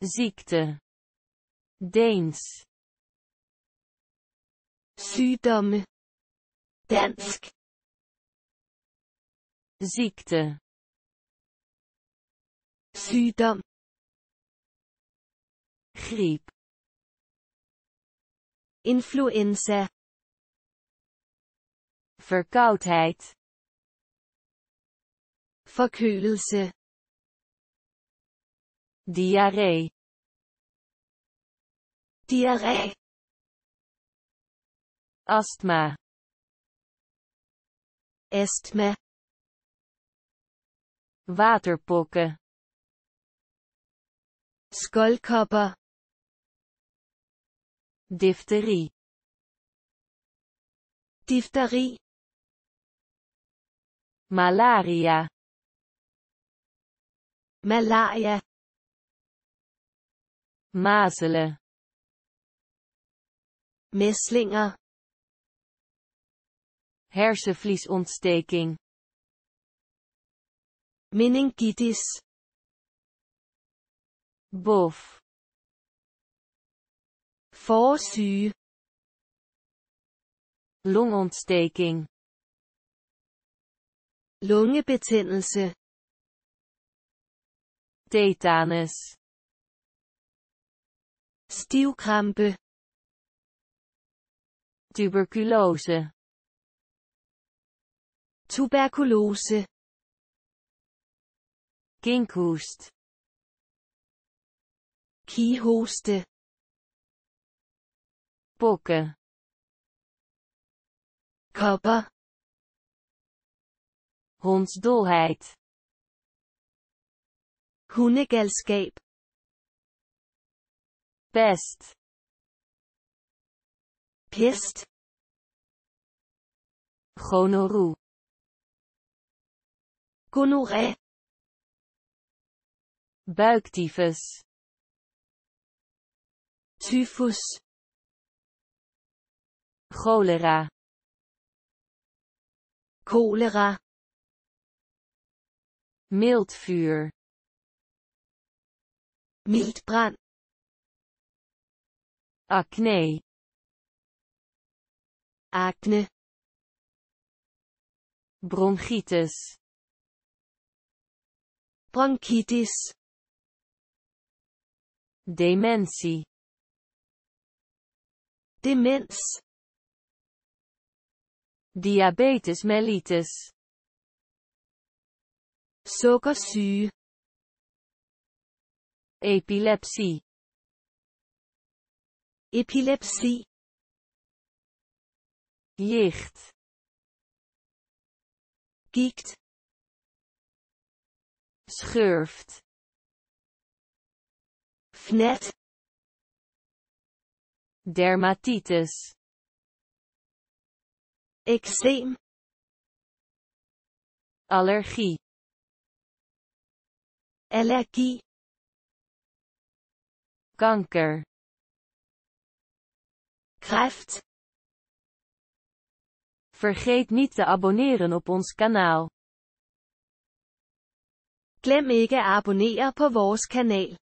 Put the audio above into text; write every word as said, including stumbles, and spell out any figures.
ziekte, Deens, sygdom, dansk, ziekte, sygdom, griep, influenza, verkoudheid, verkølelse, diarree, diarree, astma, astma, waterpokken, skolkopper, difterie, difterie, malaria, malaria, mazelen, mæslinger, hersenvliesontsteking, meningitis, bof, forsyge, longontsteking, lungebetændelse, tetanus, stivkrampe, tuberkulose, tuberkulose, kinkhoest, kihoste, pokken, kopper, hondsdolheid, hundegalskab, pest, pest, gonorroe, gonorré, buiktyfus, tyfus, cholera, cholera, miltvuur, miltbrand, acne, acne, bronchitis, bronchitis, dementie, demens, diabetes mellitus, sukkersyge, epilepsie, epilepsie, jicht, gikt, schurft, fnet, dermatitis, eczeem, allergie, allergie, kanker, kræft. Vergeet niet te abonneren op ons kanaal. Glem ikke at abonnere på vores kanal.